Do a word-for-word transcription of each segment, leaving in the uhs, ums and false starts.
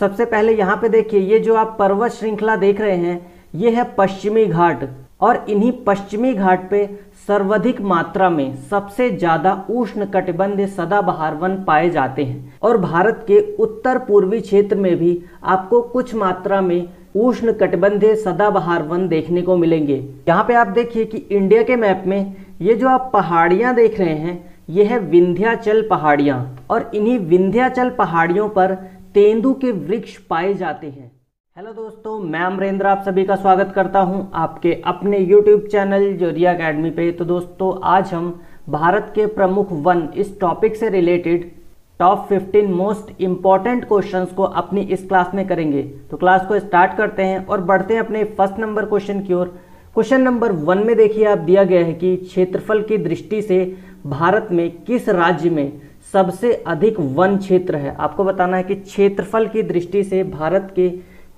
सबसे पहले यहाँ पे देखिए, ये जो आप पर्वत श्रृंखला देख रहे हैं ये है पश्चिमी घाट, और इन्हीं पश्चिमी घाट पे सर्वाधिक मात्रा में सबसे ज़्यादा उष्णकटिबंधीय सदाबहार वन पाए जाते हैं। और भारत के उत्तर पूर्वी क्षेत्र में भी आपको कुछ मात्रा में उष्णकटिबंधीय सदाबहार वन देखने को मिलेंगे। यहाँ पे आप देखिए कि इंडिया के मैप में ये जो आप पहाड़ियाँ देख रहे हैं ये है विंध्याचल पहाड़ियाँ, और इन्हीं विंध्याचल पहाड़ियों पर तेंदू के वृक्ष पाए जाते हैं। हेलो दोस्तों, मैं अमरेंद्र आप सभी का स्वागत करता हूं आपके अपने यूट्यूब चैनल जोरिया अकेडमी पे। तो दोस्तों आज हम भारत के प्रमुख वन इस टॉपिक से related top fifteen most important questions को अपनी इस क्लास में करेंगे। तो क्लास को स्टार्ट करते हैं और बढ़ते हैं अपने फर्स्ट नंबर क्वेश्चन की ओर। क्वेश्चन नंबर वन में देखिए आप दिया गया है कि क्षेत्रफल की दृष्टि से भारत में किस राज्य में सबसे अधिक वन क्षेत्र है। आपको बताना है कि क्षेत्रफल की दृष्टि से भारत के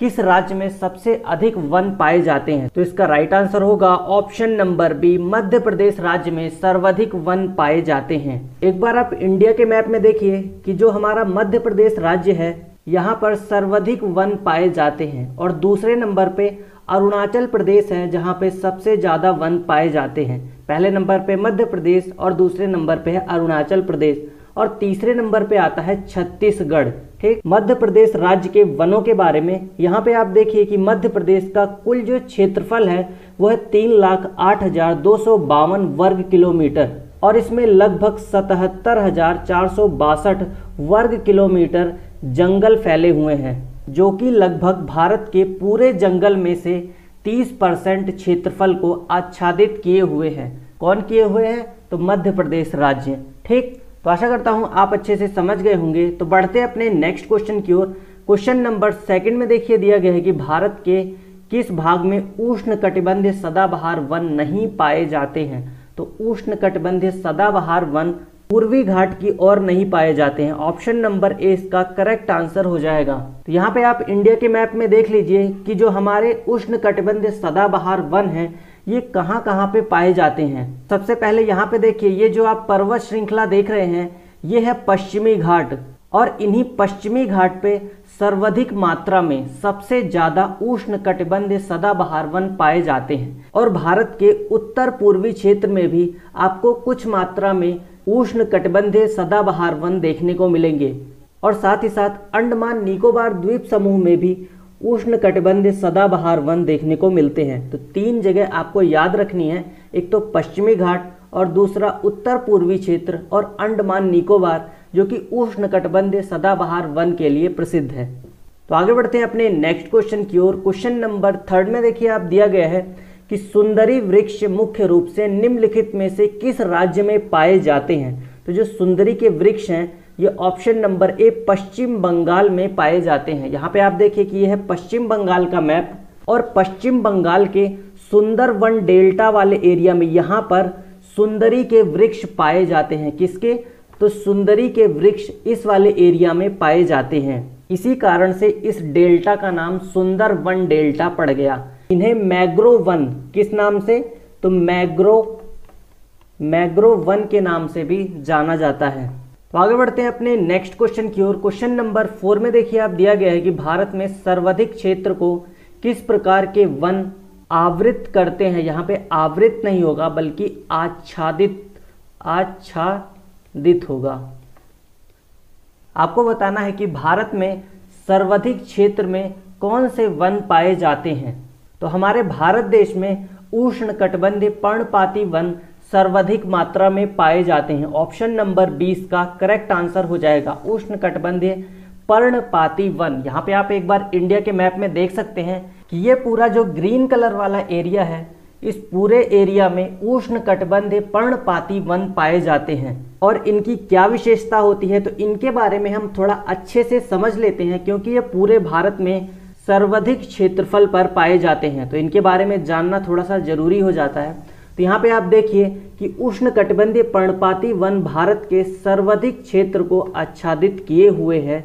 किस राज्य में सबसे अधिक वन पाए जाते हैं। तो इसका राइट आंसर होगा option number B, Madhya Pradesh राज्य में सर्वाधिक वन पाए जाते हैं। एक बार आप इंडिया के मैप में देखिए कि जो हमारा मध्य प्रदेश राज्य है यहाँ पर सर्वाधिक वन पाए जाते हैं, और दूसरे नंबर पे अरुणाचल प्रदेश है जहाँ पे सबसे ज़्यादा वन पाए जाते हैं। पहले नंबर पे मध्य प्रदेश और दूसरे नंबर पे है अरुणाचल प्रदेश, और तीसरे नंबर पे आता है छत्तीसगढ़। ठीक, मध्य प्रदेश राज्य के वनों के बारे में यहाँ पे आप देखिए कि मध्य प्रदेश का कुल जो क्षेत्रफल है वह तीन लाख आठ हजार दो सौ बावन वर्ग किलोमीटर, और इसमें लगभग सतहत्तर हजार चार सौ बासठ वर्ग किलोमीटर जंगल फैले हुए हैं, जो कि लगभग भारत के पूरे जंगल में से तीस परसेंट क्षेत्रफल को आच्छादित किए हुए हैं। कौन किए हुए हैं? तो मध्य प्रदेश राज्य। ठीक, तो आशा करता हूँ आप अच्छे से समझ गए होंगे। तो बढ़ते हैं अपने नेक्स्ट क्वेश्चन की ओर। क्वेश्चन नंबर सेकंड में देखिए दिया गया है कि भारत के किस भाग में उष्णकटिबंधीय सदाबहार वन नहीं पाए जाते हैं। तो उष्णकटिबंधीय सदाबहार वन पूर्वी घाट की ओर नहीं पाए जाते हैं। ऑप्शन नंबर ए इसका करेक्ट आंसर हो जाएगा। तो यहाँ पे आप इंडिया के मैप में देख लीजिए कि जो हमारे उष्णकटिबंधीय सदाबहार वन हैं ये कहाँ कहाँ पे पाए जाते हैं। सबसे पहले यहाँ पे देखिए, ये जो आप पर्वत श्रृंखला देख रहे हैं ये है पश्चिमी घाट, और इन्हीं पश्चिमी घाट पे सर्वाधिक मात्रा में सबसे ज़्यादा उष्णकटिबंधीय सदाबहार वन पाए जाते हैं। और भारत के उत्तर पूर्वी क्षेत्र में भी आपको कुछ मात्रा में उष्णकटिबंधीय सदाबहार वन देखने को मिलेंगे, और साथ ही साथ अंडमान निकोबार द्वीप समूह में भी उष्णकटिबंधीय सदाबहार वन देखने को मिलते हैं। तो तीन जगह आपको याद रखनी है, एक तो पश्चिमी घाट और दूसरा उत्तर पूर्वी क्षेत्र और अंडमान निकोबार, जो कि उष्णकटिबंधीय सदाबहार वन के लिए प्रसिद्ध है। तो आगे बढ़ते हैं अपने नेक्स्ट क्वेश्चन की ओर। क्वेश्चन नंबर थर्ड में देखिए आप दिया गया है कि सुंदरी वृक्ष मुख्य रूप से निम्नलिखित में से किस राज्य में पाए जाते हैं। तो जो सुंदरी के वृक्ष हैं ये option number A Paschim Bengal में पाए जाते हैं। यहाँ पे आप देखिए कि यह है पश्चिम बंगाल का मैप, और पश्चिम बंगाल के सुंदरवन डेल्टा वाले एरिया में यहाँ पर सुंदरी के वृक्ष पाए जाते हैं। किसके? तो सुंदरी के वृक्ष इस वाले एरिया में पाए जाते हैं, इसी कारण से इस डेल्टा का नाम सुंदरवन डेल्टा पड़ गया। इन्हें मैग्रो वन किस नाम से? तो मैग्रो मैग्रो वन के नाम से भी जाना जाता है। तो आगे बढ़ते हैं अपने नेक्स्ट क्वेश्चन की ओर। क्वेश्चन नंबर फोर में देखिए आप दिया गया है कि भारत में सर्वाधिक क्षेत्र को किस प्रकार के वन आवृत करते हैं। यहाँ पे आवृत नहीं होगा बल्कि आच्छादित आच्छादित होगा। आपको बताना है कि भारत में सर्वाधिक क्षेत्र में कौन से वन पाए जाते हैं। तो हमारे भारत देश में उष्णकटिबंधीय पर्णपाती वन सर्वाधिक मात्रा में पाए जाते हैं। ऑप्शन नंबर बीस का करेक्ट आंसर हो जाएगा, उष्णकटिबंधीय पर्णपाती वन। यहाँ पे आप एक बार इंडिया के मैप में देख सकते हैं कि ये पूरा जो ग्रीन कलर वाला एरिया है इस पूरे एरिया में उष्णकटिबंधीय पर्णपाती वन पाए जाते हैं। और इनकी क्या विशेषता होती है तो इनके बारे में हम थोड़ा अच्छे से समझ लेते हैं, क्योंकि ये पूरे भारत में सर्वाधिक क्षेत्रफल पर पाए जाते हैं तो इनके बारे में जानना थोड़ा सा जरूरी हो जाता है। तो यहाँ पे आप देखिए कि उष्णकटिबंधीय पर्णपाती वन भारत के सर्वाधिक क्षेत्र को आच्छादित किए हुए हैं।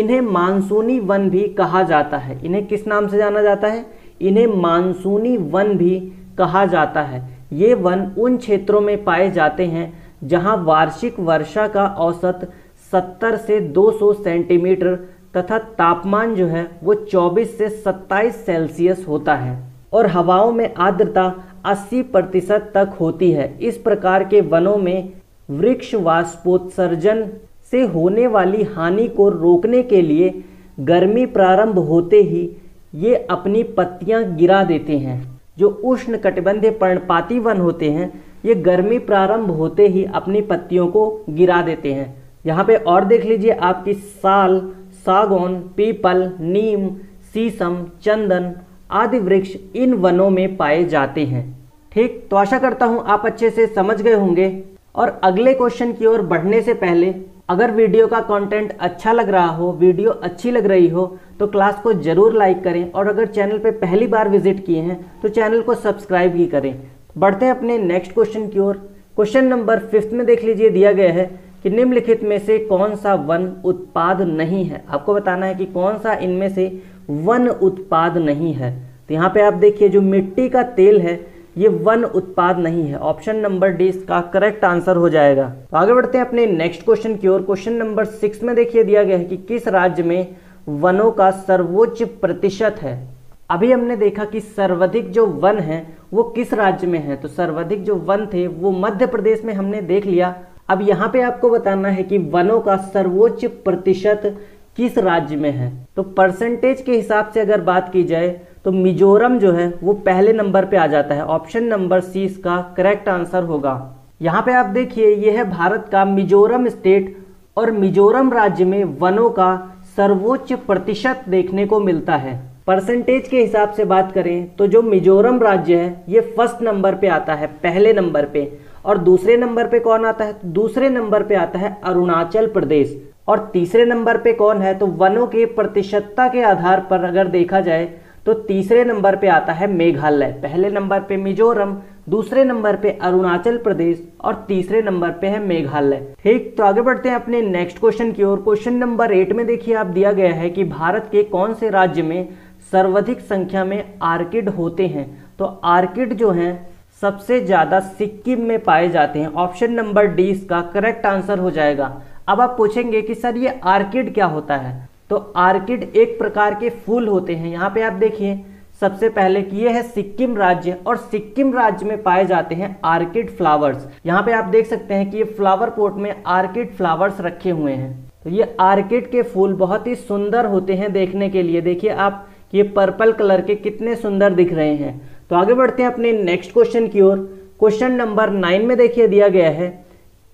इन्हें मानसूनी वन भी कहा जाता है। इन्हें किस नाम से जाना जाता है? इन्हें मानसूनी वन भी कहा जाता है। ये वन उन क्षेत्रों में पाए जाते हैं जहाँ वार्षिक वर्षा का औसत सत्तर से दो सौ सेंटीमीटर तथा तापमान जो है वो चौबीस से सत्ताईस सेल्सियस होता है और हवाओं में आर्द्रता अस्सी प्रतिशत तक होती है। इस प्रकार के वनों में वृक्ष वाष्पोत्सर्जन से होने वाली हानि को रोकने के लिए गर्मी प्रारंभ होते ही ये अपनी पत्तियां गिरा देते हैं। जो उष्णकटिबंधीय पर्णपाती वन होते हैं ये गर्मी प्रारंभ होते ही अपनी पत्तियों को गिरा देते हैं। यहाँ पे और देख लीजिए आपकी साल, सागौन, पीपल, नीम, शीशम, चंदन आदि वृक्ष इन वनों में पाए जाते हैं। ठीक, तो आशा करता हूँ आप अच्छे से समझ गए होंगे। और अगले क्वेश्चन की ओर बढ़ने से पहले अगर वीडियो का कंटेंट अच्छा लग रहा हो, वीडियो अच्छी लग रही हो तो क्लास को जरूर लाइक करें और अगर चैनल पे पहली बार विजिट किए हैं तो चैनल को सब्सक्राइब भी करें। बढ़ते हैं अपने नेक्स्ट क्वेश्चन की ओर। क्वेश्चन नंबर फिफ्थ में देख लीजिए दिया गया है कि निम्नलिखित में से कौन सा वन उत्पाद नहीं है। आपको बताना है कि कौन सा इनमें से वन उत्पाद नहीं है। तो यहाँ पे आप देखिए जो मिट्टी का तेल है ये वन उत्पाद नहीं है। ऑप्शन नंबर डी इसका करेक्ट आंसर हो जाएगा। तो आगे बढ़ते हैं अपने नेक्स्ट क्वेश्चन की ओर। क्वेश्चन नंबर सिक्स में देखिए दिया गया है कि किस राज्य में वनों का सर्वोच्च प्रतिशत है। अभी हमने देखा कि सर्वाधिक जो वन है वो किस राज्य में है, तो सर्वाधिक जो वन थे वो मध्य प्रदेश में हमने देख लिया। अब यहाँ पे आपको बताना है कि वनों का सर्वोच्च प्रतिशत किस राज्य में है। तो परसेंटेज के हिसाब से अगर बात की जाए तो मिजोरम जो है वो पहले नंबर पे आ जाता है। ऑप्शन नंबर सी इसका करेक्ट आंसर होगा। यहाँ पे आप देखिए यह है भारत का मिजोरम स्टेट और मिजोरम राज्य में वनों का सर्वोच्च प्रतिशत देखने को मिलता है। परसेंटेज के हिसाब से बात करें तो जो मिजोरम राज्य है ये फर्स्ट नंबर पे आता है, पहले नंबर पे। और दूसरे नंबर पे कौन आता है, दूसरे नंबर पे आता है अरुणाचल प्रदेश। और तीसरे नंबर पे कौन है, तो वनों के प्रतिशतता के आधार पर अगर देखा जाए तो तीसरे नंबर पे आता है मेघालय। पहले नंबर पे मिजोरम, दूसरे नंबर पे अरुणाचल प्रदेश और तीसरे नंबर पे है मेघालय। ठीक, तो आगे बढ़ते हैं अपने नेक्स्ट क्वेश्चन की ओर। क्वेश्चन नंबर एट में देखिए आप दिया गया है कि भारत के कौन से राज्य में सर्वाधिक संख्या में आर्किड होते हैं। तो आर्किड जो हैं सबसे ज्यादा सिक्किम में पाए जाते हैं। ऑप्शन नंबर डी इसका करेक्ट आंसर हो जाएगा। अब आप पूछेंगे कि सर ये आर्किड क्या होता है, तो आर्किड एक प्रकार के फूल होते हैं। यहाँ पे आप देखिए सबसे पहले कि ये है सिक्किम राज्य और सिक्किम राज्य में पाए जाते हैं आर्किड फ्लावर्स। यहाँ पे आप देख सकते हैं कि ये फ्लावर पोट में आर्किड फ्लावर्स रखे हुए हैं। तो ये आर्किड के फूल बहुत ही सुंदर होते हैं देखने के लिए। देखिए आप ये पर्पल कलर के कितने सुंदर दिख रहे हैं। तो आगे बढ़ते हैं अपने नेक्स्ट क्वेश्चन की ओर। क्वेश्चन नंबर नाइन में देखिए दिया गया है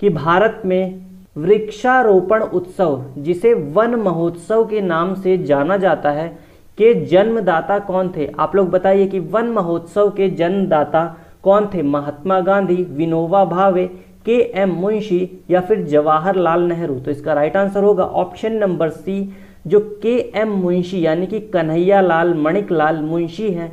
कि भारत में वृक्षारोपण उत्सव, जिसे वन महोत्सव के नाम से जाना जाता है, के जन्मदाता कौन थे। आप लोग बताइए कि वन महोत्सव के जन्मदाता कौन थे, महात्मा गांधी, विनोबा भावे, के एम मुंशी या फिर जवाहरलाल नेहरू। तो इसका राइट आंसर होगा ऑप्शन नंबर सी, जो के एम मुंशी यानी कि कन्हैयालाल माणिकलाल मुंशी हैं,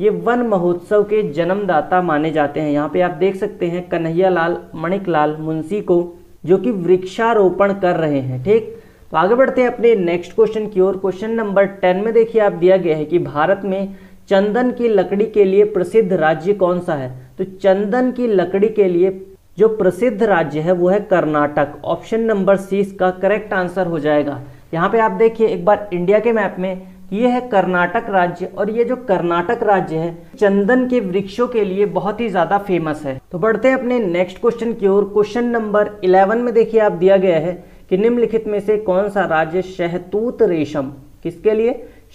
ये वन महोत्सव के जन्मदाता माने जाते हैं। यहाँ पे आप देख सकते हैं कन्हैयालाल माणिकलाल मुंशी को, जो कि वृक्षारोपण कर रहे हैं। ठीक, तो आगे बढ़ते हैं अपने नेक्स्ट क्वेश्चन की ओर। क्वेश्चन नंबर टेन में देखिए आप दिया गया है कि भारत में चंदन की लकड़ी के लिए प्रसिद्ध राज्य कौन सा है। तो चंदन की लकड़ी के लिए जो प्रसिद्ध राज्य है वो है कर्नाटक। ऑप्शन नंबर सी इसका करेक्ट आंसर हो जाएगा। यहाँ पे आप देखिए एक बार इंडिया के मैप में ये है कर्नाटक राज्य और ये जो कर्नाटक राज्य है चंदन के वृक्षों के लिए बहुत ही ज्यादा फेमस है। तो बढ़ते हैं अपने नेक्स्ट क्वेश्चन की ओर। क्वेश्चन नंबर इलेवन में देखिए आप दिया गया है कि निम्नलिखित में से कौन सा राज्य शहतूत रेशम, किसके लिए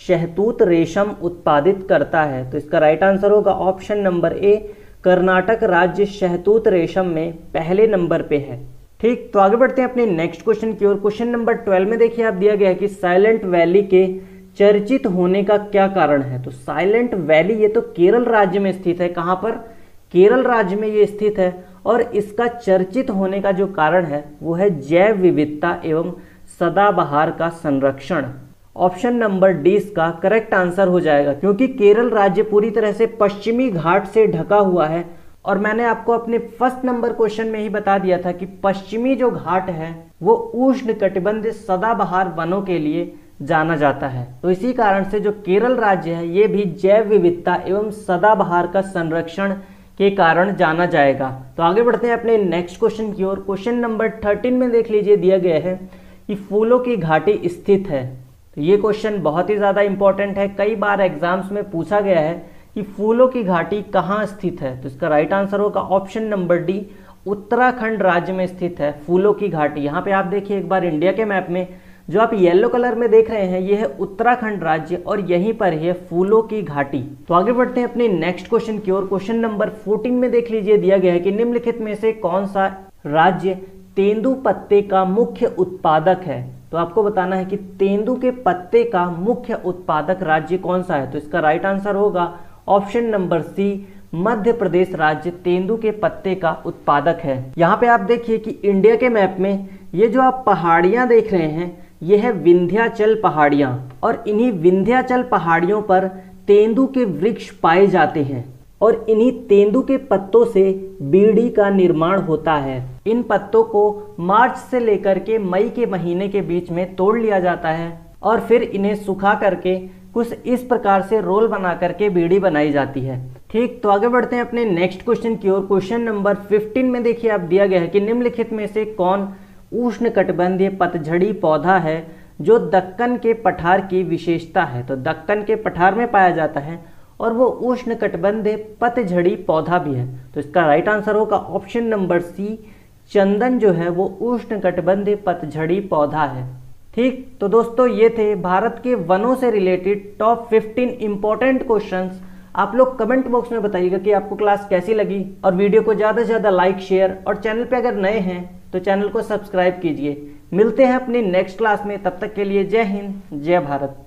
शहतूत रेशम उत्पादित करता है। तो इसका राइट आंसर होगा ऑप्शन नंबर ए, कर्नाटक राज्य शहतूत रेशम में पहले नंबर पे है। ठीक, तो आगे बढ़ते हैं अपने नेक्स्ट क्वेश्चन की ओर। क्वेश्चन नंबर ट्वेल्व में देखिए आप दिया गया है कि साइलेंट वैली के चर्चित होने का क्या कारण है। तो साइलेंट वैली ये तो केरल राज्य में स्थित है। कहाँ पर, केरल राज्य में ये स्थित है। और इसका चर्चित होने का जो कारण है वो है जैव विविधता एवं सदाबहार का संरक्षण। ऑप्शन नंबर डी इसका करेक्ट आंसर हो जाएगा, क्योंकि केरल राज्य पूरी तरह से पश्चिमी घाट से ढका हुआ है। और मैंने आपको अपने फर्स्ट नंबर क्वेश्चन में ही बता दिया था कि पश्चिमी जो घाट है वो उष्णकटिबंधीय सदाबहार वनों के लिए जाना जाता है। तो इसी कारण से जो केरल राज्य है ये भी जैव विविधता एवं सदाबहार का संरक्षण के कारण जाना जाएगा। तो आगे बढ़ते हैं अपने नेक्स्ट क्वेश्चन की ओर। क्वेश्चन नंबर थर्टीन में देख लीजिए दिया गया है कि फूलों की घाटी स्थित है। तो ये क्वेश्चन बहुत ही ज़्यादा इंपॉर्टेंट है, कई बार एग्जाम्स में पूछा गया है कि फूलों की घाटी कहाँ स्थित है। तो इसका राइट आंसर होगा ऑप्शन नंबर डी, उत्तराखंड राज्य में स्थित है फूलों की घाटी। यहाँ पे आप देखिए एक बार इंडिया के मैप में जो आप येलो कलर में देख रहे हैं ये है उत्तराखंड राज्य और यहीं पर है फूलों की घाटी। तो आगे बढ़ते हैं अपने नेक्स्ट क्वेश्चन की ओर। क्वेश्चन नंबर फोर्टीन में देख लीजिए दिया गया है कि निम्नलिखित में से कौन सा राज्य तेंदू पत्ते का मुख्य उत्पादक है। तो आपको बताना है कि तेंदू के पत्ते का मुख्य उत्पादक राज्य कौन सा है। तो इसका राइट आंसर होगा option number C, Madhya Pradesh राज्य तेंदू के पत्ते का उत्पादक है। यहाँ पे आप देखिए कि इंडिया के मैप में ये जो आप पहाड़ियाँ देख रहे हैं ये है विंध्याचल पहाड़ियाँ और इन्हीं विंध्याचल पहाड़ियों पर तेंदू के वृक्ष पाए जाते हैं और इन्हीं तेंदू के पत्तों से बीड़ी का निर्माण होता है। इन पत्तों को मार्च से लेकर के मई के महीने के बीच में तोड़ लिया जाता है और फिर इन्हें सुखा करके कुछ इस प्रकार से रोल बना करके बीड़ी बनाई जाती है। ठीक, तो आगे बढ़ते हैं अपने नेक्स्ट क्वेश्चन की ओर। क्वेश्चन नंबर पंद्रह में देखिए आप दिया गया है कि निम्नलिखित में से कौन उष्णकटिबंधीय पतझड़ी पौधा है जो दक्कन के पठार की विशेषता है। तो दक्कन के पठार में पाया जाता है और वो उष्णकटिबंधीय पतझड़ी पौधा भी है। तो इसका राइट आंसर होगा ऑप्शन नंबर सी, चंदन जो है वो उष्णकटिबंधीय पतझड़ी पौधा है। ठीक, तो दोस्तों ये थे भारत के वनों से रिलेटेड टॉप पंद्रह इंपॉर्टेंट क्वेश्चंस। आप लोग कमेंट बॉक्स में बताइएगा कि आपको क्लास कैसी लगी और वीडियो को ज़्यादा से ज़्यादा लाइक, शेयर और चैनल पे अगर नए हैं तो चैनल को सब्सक्राइब कीजिए। मिलते हैं अपनी नेक्स्ट क्लास में, तब तक के लिए जय हिंद, जय भारत।